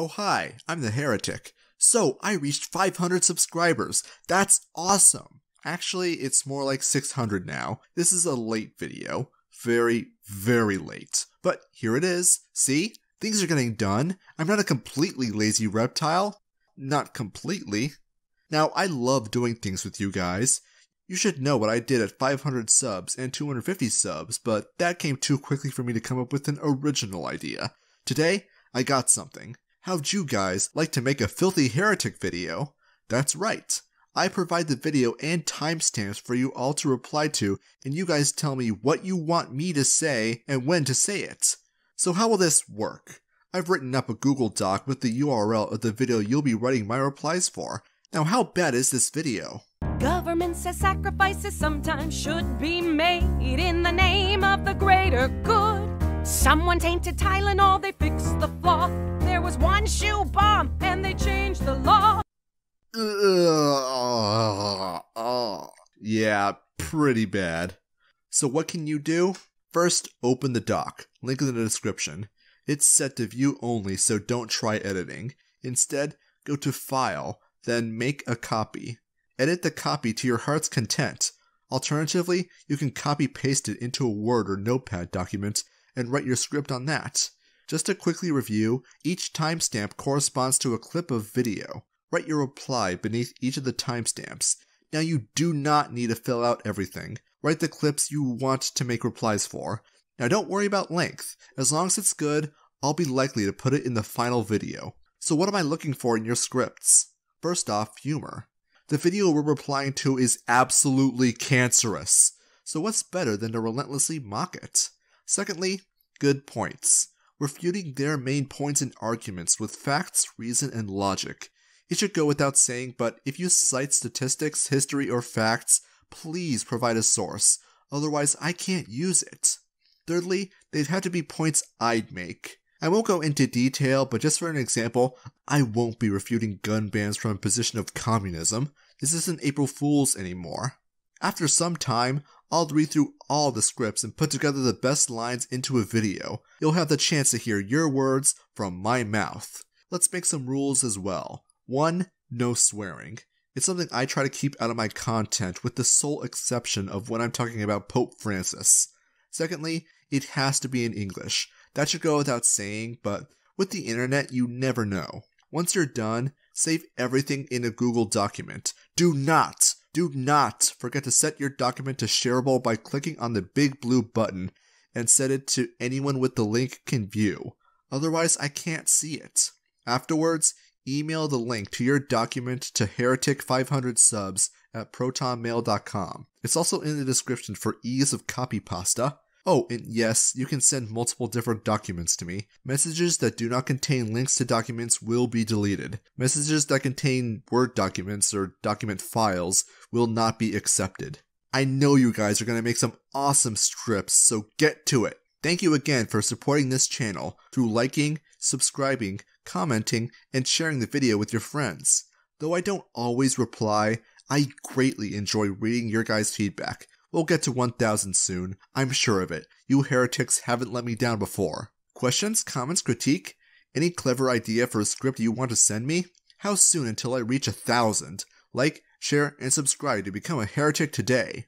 Oh hi, I'm the Heretic. So I reached 500 subscribers. That's awesome. Actually, it's more like 600 now. This is a late video. Very, very late. But here it is. See? Things are getting done. I'm not a completely lazy reptile. Not completely. Now, I love doing things with you guys. You should know what I did at 500 subs and 250 subs, but that came too quickly for me to come up with an original idea. Today, I got something. How'd you guys like to make a Filthy Heretic video? That's right. I provide the video and timestamps for you all to reply to, and you guys tell me what you want me to say and when to say it. So how will this work? I've written up a Google Doc with the URL of the video you'll be writing my replies for. Now how bad is this video? Government says sacrifices sometimes should be made in the name of the greater good. Someone tainted Tylenol, they fixed the flaw. There was one shoe bomb and they changed the law. Yeah, pretty bad. So what can you do? First, open the doc. Link in the description. It's set to view only, so don't try editing. Instead, go to File, then Make a Copy. Edit the copy to your heart's content. Alternatively, you can copy-paste it into a Word or Notepad document and write your script on that. Just to quickly review, each timestamp corresponds to a clip of video. Write your reply beneath each of the timestamps. Now you do not need to fill out everything. Write the clips you want to make replies for. Now don't worry about length. As long as it's good, I'll be likely to put it in the final video. So what am I looking for in your scripts? First off, humor. The video we're replying to is absolutely cancerous, so what's better than to relentlessly mock it? Secondly, good points. Refuting their main points and arguments with facts, reason, and logic. It should go without saying, but if you cite statistics, history, or facts, please provide a source, otherwise I can't use it. Thirdly, they'd have to be points I'd make. I won't go into detail, but just for an example, I won't be refuting gun bans from a position of communism. This isn't April Fool's anymore. After some time, I'll read through all the scripts and put together the best lines into a video. You'll have the chance to hear your words from my mouth. Let's make some rules as well. 1. No swearing. It's something I try to keep out of my content, with the sole exception of when I'm talking about Pope Francis. Secondly, it has to be in English. That should go without saying, but with the internet, you never know. Once you're done, save everything in a Google document. Do not forget to set your document to shareable by clicking on the big blue button and set it to anyone with the link can view. Otherwise, I can't see it. Afterwards, email the link to your document to heretic500subs@protonmail.com. It's also in the description for ease of copy pasta. Oh, and yes, you can send multiple different documents to me. Messages that do not contain links to documents will be deleted. Messages that contain Word documents or document files will not be accepted. I know you guys are going to make some awesome strips, so get to it. Thank you again for supporting this channel through liking, subscribing, commenting, and sharing the video with your friends. Though I don't always reply, I greatly enjoy reading your guys' feedback. We'll get to 1,000 soon, I'm sure of it. You heretics haven't let me down before. Questions, comments, critique? Any clever idea for a script you want to send me? How soon until I reach 1,000? Like, share, and subscribe to become a heretic today.